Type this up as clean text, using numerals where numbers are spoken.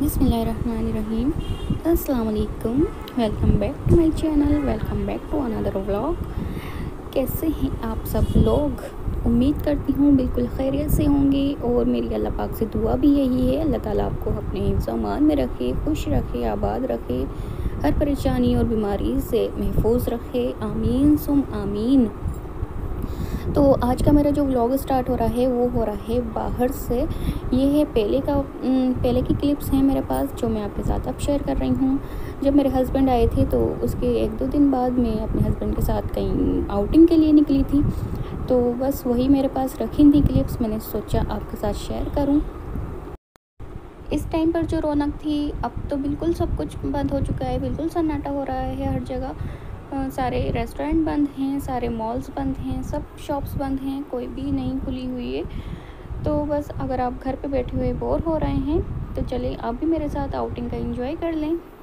बिस्मिल्लाहिर्रहमानिर्रहीम। अस्सलामुअलैकुम। Welcome back to my channel, welcome back to another vlog. कैसे हैं आप सब लोग? उम्मीद करती हूँ बिल्कुल खैरियत से होंगे और मेरी अल्लाह पाक से दुआ भी यही है, अल्लाह ताला आपको अपने हिफ्ज़ अमान में रखे, खुश रखे, आबाद रखे, हर परेशानी और बीमारी से महफूज रखे। आमीन सुम आमीन। तो आज का मेरा जो व्लॉग स्टार्ट हो रहा है वो हो रहा है बाहर से। ये है पहले की क्लिप्स हैं मेरे पास जो मैं आपके साथ अब शेयर कर रही हूँ। जब मेरे हस्बैंड आए थे तो उसके एक दो दिन बाद मैं अपने हस्बैंड के साथ कहीं आउटिंग के लिए निकली थी, तो बस वही मेरे पास रखी थी क्लिप्स, मैंने सोचा आपके साथ शेयर करूँ। इस टाइम पर जो रौनक थी, अब तो बिल्कुल सब कुछ बंद हो चुका है, बिल्कुल सन्नाटा हो रहा है हर जगह। सारे रेस्टोरेंट बंद हैं, सारे मॉल्स बंद हैं, सब शॉप्स बंद हैं, कोई भी नहीं खुली हुई है। तो बस अगर आप घर पे बैठे हुए बोर हो रहे हैं तो चलिए आप भी मेरे साथ आउटिंग का एंजॉय कर लें।